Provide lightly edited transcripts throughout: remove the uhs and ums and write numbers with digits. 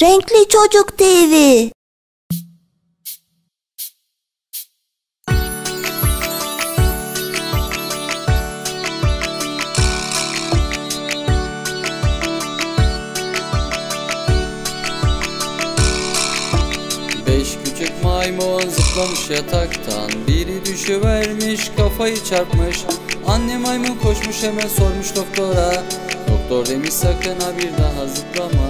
Renkli Çocuk TV. Beş küçük maymun zıplamış yataktan, biri düşüvermiş, kafayı çarpmış. Anne maymun koşmuş, hemen sormuş doktora. Doktor demiş, sakın ha bir daha zıplama.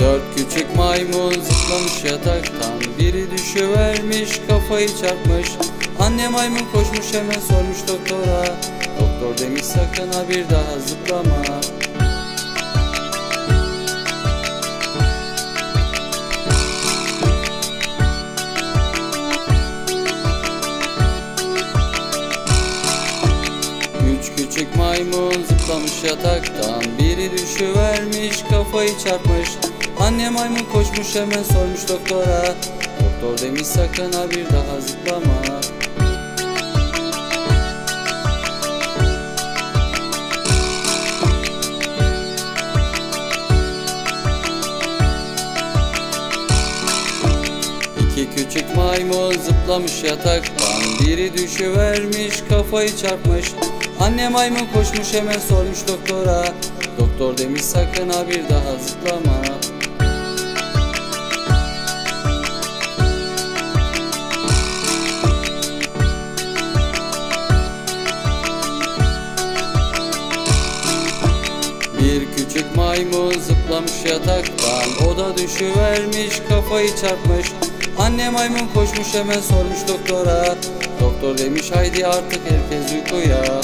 Dört küçük maymun zıplamış yataktan, biri düşüvermiş, kafayı çarpmış. Anne maymun koşmuş, hemen sormuş doktora. Doktor demiş, sakın ha bir daha zıplama. Üç küçük maymun zıplamış yataktan, biri düşüvermiş, kafayı çarpmış. Anne maymun koşmuş, hemen sormuş doktora. Doktor demiş, sakın ha bir daha zıplama. İki küçük maymun zıplamış yataktan, biri düşüvermiş, kafayı çarpmış. Anne maymun koşmuş, hemen sormuş doktora. Doktor demiş, sakın ha bir daha zıplama. Bir küçük maymun zıplamış yataktan, o da düşüvermiş, kafayı çarpmış. Anne maymun koşmuş, hemen sormuş doktora. Doktor demiş, haydi artık herkes uykuya.